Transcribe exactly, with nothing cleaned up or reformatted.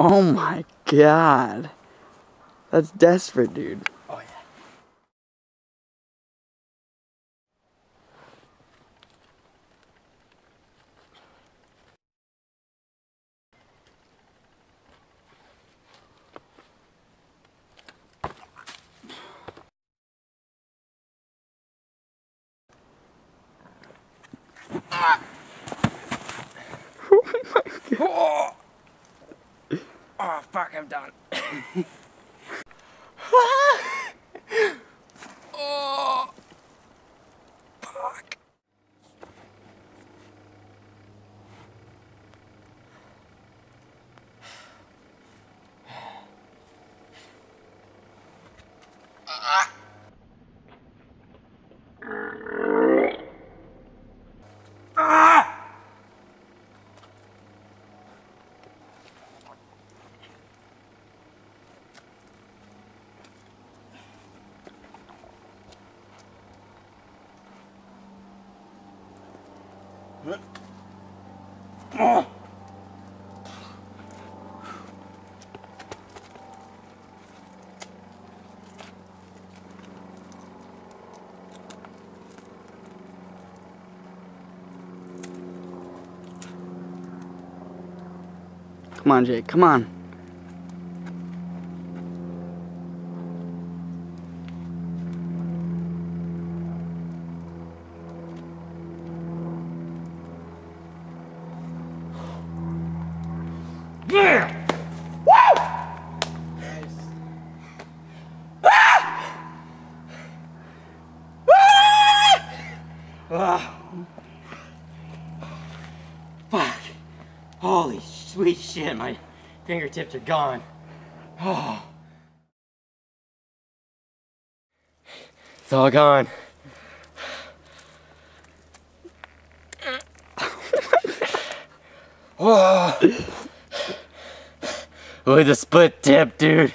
Oh my god. That's desperate, dude. Oh yeah. Ah. Oh my god. Oh. Oh fuck, I'm done. Oh fuck. Ah. Oh. Come on, Jake, come on. Yeah! Woo! Nice. Ah! Ah! Ah. Fuck. Holy sweet shit, my fingertips are gone. Oh. It's all gone. Whoa. With a split tip, dude.